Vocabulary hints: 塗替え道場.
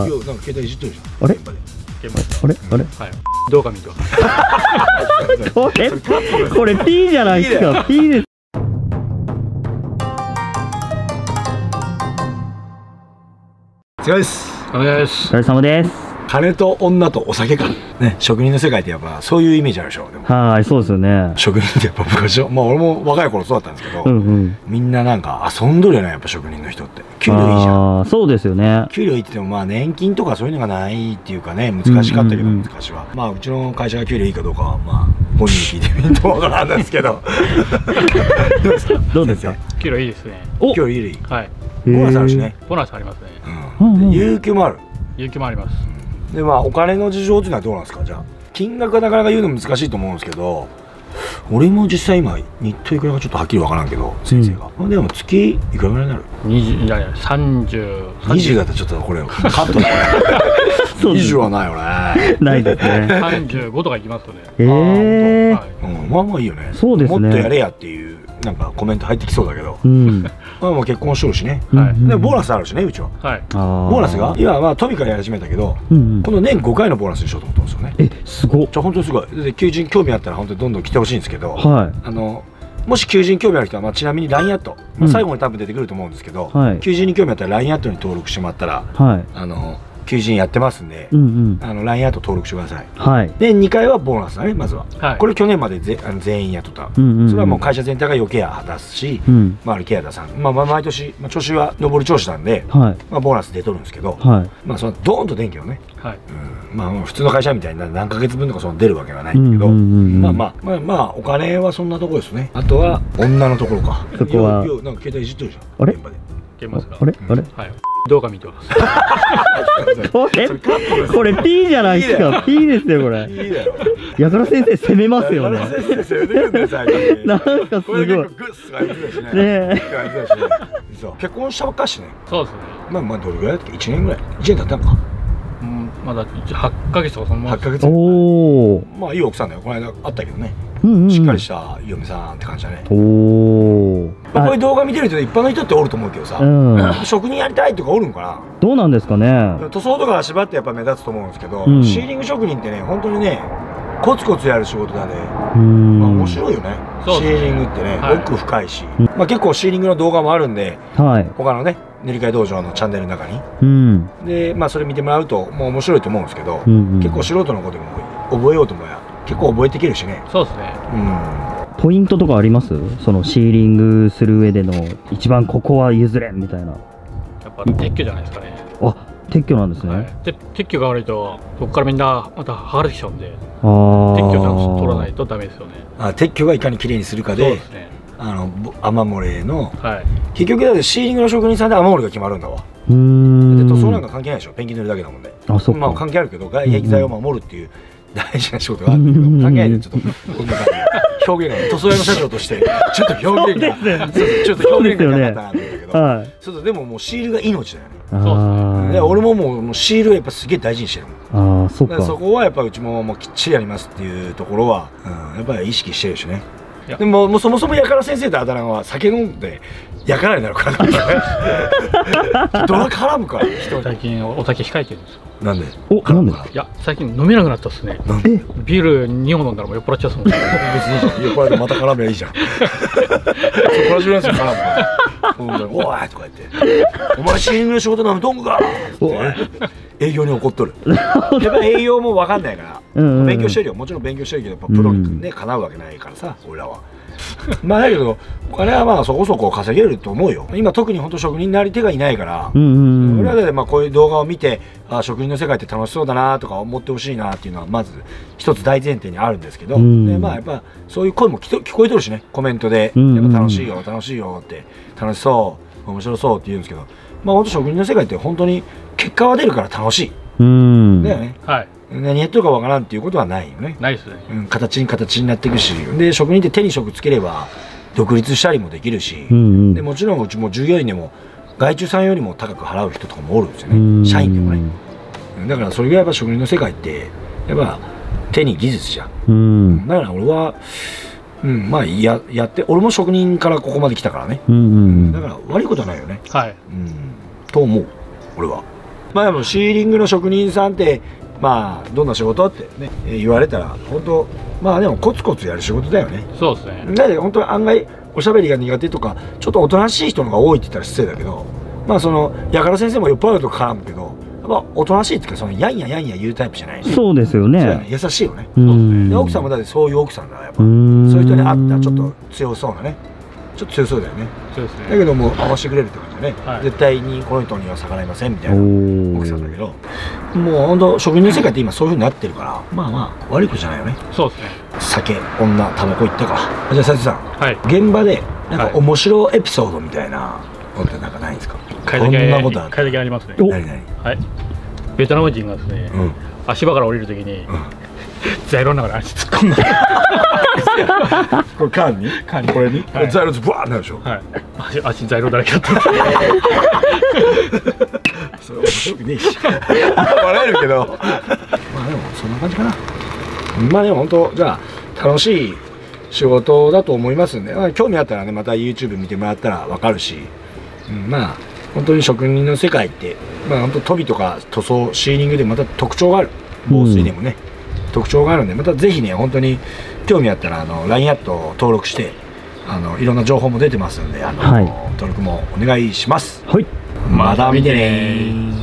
今日なんか携帯いじってるじゃん。あれあれ動画見てはこれ P じゃないですか。 P です。違いです。お願いします。お疲れ様です。金と女とお酒かね。職人の世界ってやっぱそういうイメージあるでしょ。でもはい、そうですよね。職人ってやっぱ昔はまあ俺も若い頃そうだったんですけど、みんななんか遊んどるよね。やっぱ職人の人って給料いいじゃん。そうですよね。給料いいって言ってもまあ年金とかそういうのがないっていうかね、難しかったけど昔はまあうちの会社が給料いいかどうかはまあ本人に聞いてみると分からんですけどどうですか。給料いいですね。お、給料いい。はい、ボーナスあるしね。ボーナスありますね。有給もある。有給もあります。でまあ、お金の事情っていうのはどうなんですか。じゃあ金額はなかなか言うの難しいと思うんですけど、俺も実際今日当いくらかちょっとはっきり分からんけど、先生が、でも月いくらぐらいになる。20じゃない、30だったらちょっとこれカットだね。20はないよね。ないですね。35とかいきますよね。まあまあいいよね。そうですね。もっとやれやっていうなんかコメント入ってきそうだけど、まあ結婚しとるしね。でボーナスあるしね、うちは。ボーナスが今まあトミからやり始めたけど、この年5回のボーナスにしようと思ったんですよね。え、すごい。じゃ本当にすごい。求人興味あったら本当にどんどん来てほしいんですけど、もし求人興味ある人はまあちなみに LINE アット、最後に多分出てくると思うんですけど、求人に興味あったら LINE アットに登録してもらったら、求人やってますんで、LINE アート登録してください。はい、で2回はボーナスだね、まずは。はい、これ去年まで全員雇った。それはもう会社全体が余計や果たすし、まあケアダさん、まあ毎年、まあ、調子は上り調子なんで、まあボーナス出とるんですけど、まあそのドーンと出んけどね。はい、まあ普通の会社みたいな何ヶ月分とかその出るわけはないんだけど、まあお金はそんなところですね。あとは女のところか。そこはなんか携帯いじってるじゃん。あれ？あれ？はい。動画見てます。これ P じゃないですか。 P ですよこれ。矢倉先生攻めますよね。なんかすごい。結婚したばっかしね。そうですね。まあどれぐらいだっけ？1年ぐらい。1年経ったのか。まだ8ヶ月とかそのまま。8ヶ月。おお。まあいい奥さんだよ。この間あったけどね。しっかりした嫁さんって感じだね。おお。こういう動画見てる人で一般の人っておると思うけどさ、職人やりたいとかおるんかな。どうなんですかね。塗装とか縛ってやっぱ目立つと思うんですけど、シーリング職人ってね本当にねコツコツやる仕事だね。まあ面白いよね。シーリングってね奥深いし、まあ結構シーリングの動画もあるんで、他のね塗り替え道場のチャンネルの中に、でまあそれ見てもらうともう面白いと思うんですけど、結構素人のことも覚えようと思えば結構覚えてきるしね。そうですね。ポイントとかあります？そのシーリングする上での一番ここは譲れんみたいな。やっぱ撤去じゃないですかね。あ、撤去なんですね。はい、で撤去が悪いとそこからみんなまた剥がれてきちゃうんで、撤去ちゃんと取らないとダメですよね。あ、撤去がいかに綺麗にするかで。そうですね。雨漏れの、結局だってシーリングの職人さんで雨漏れが決まるんだわ。で塗装なんか関係ないでしょ。ペンキ塗るだけだもんね。あ、そうか。まあ関係あるけど外壁材を守るっていう大事な仕事があるけど、関係ないでちょっと。表現が塗装屋の社長としてちょっと表現がなかったなと思うんだけど、そうそう。でももうシールが命だよね。そうですね。俺ももうシールはやっぱすげえ大事にしてるもん。ああ、そっか。そこはやっぱうちもきっちりやりますっていうところはやっぱり意識してるしね。でももうそもそもやから先生とあだ名は酒飲んでやからになるからね。ドラ絡むから人。最近お酒控えてるんですよ。なんで？お、なんで？いや、最近飲めなくなったっすね。なんで？ビール2本飲んだらもう酔っ払っちゃうっすもん。別に酔っ払ってまた絡めばいいじゃん。そこら中なんですよ絡むの。おいとか言って、お前シーリングの仕事なのどんぐか。営業に怒っとる。やっぱ営業も分かんないから、勉強してるよ。もちろん勉強してるけど、やっぱプロにねかなうわけないからさ、俺らは。まあだけどお金はまあそこそこ稼げると思うよ。今特に本当職人になり手がいないから、俺らでまあこういう動画を見て、あ、職人の世界って楽しそうだなとか思ってほしいなっていうのはまず一つ大前提にあるんですけど、でまあやっぱそういう声も聞こえとるしね、コメントでやっぱ楽しいよ楽しいよって、楽しそう面白そうって言うんですけど、まあ本当職人の世界って本当に結果は出るから楽しいだよね。はい、何やってるかわからんっていうことはないよね。ないですね。形になっていくし、で職人って手に職つければ独立したりもできるし、でもちろんうちも従業員でも外注さんよりも高く払う人とかもおるんですよね、社員でもね。だからそれがやっぱ職人の世界ってやっぱ手に技術じゃん。だから俺は、まあやって、俺も職人からここまで来たからね。だから悪いことはないよね。はい、と思う俺は。まあでもシーリングの職人さんってまあどんな仕事ってね言われたら本当まあでもコツコツやる仕事だよね。そうですね。だって本当に案外おしゃべりが苦手とかちょっとおとなしい人の方が多いって言ったら失礼だけど、まあそのやから先生も酔っ払うと絡むけど、やっぱおとなしいっていうかそのやんややんや言うタイプじゃないし。そうですよね。優しいよね。で奥さんもだってそういう奥さんだからやっぱそういう人に会ったらちょっと強そうなね。ちょっと強そうだよね。そうですね。だけどもう合わせてくれるって感じだね、はい、絶対にこの人には逆らいませんみたいな奥さんだけど、もう本当職人の世界って今そういうふうになってるから、まあまあ悪い子じゃないよね。そうですね。酒女タバコいったか。じゃあ斉藤さん、はい、現場でなんか面白いエピソードみたいなのってなんかないんですか？こんなことある。解析ありますね。何何？はい、ベトナム人がですね、うん、足場から降りるときに、うん、ザイロの中に足突っ込んだ。これ缶に？缶にこれに？ザイロズブワーってなるでしょ。はい。足ザイロだらけだった。それ面白くねえし。笑えるけど。まあでもそんな感じかな。まあでも本当じゃあ楽しい仕事だと思いますんで、興味あったらねまた YouTube 見てもらったらわかるし、うん、まあ本当に職人の世界ってまあ本当飛びとか塗装シーリングでまた特徴がある。防水でもね。うん、特徴があるんで、またぜひね本当に興味あったらLINE アットを登録して、いろんな情報も出てますんで、はい、登録もお願いします。はい、また見てね。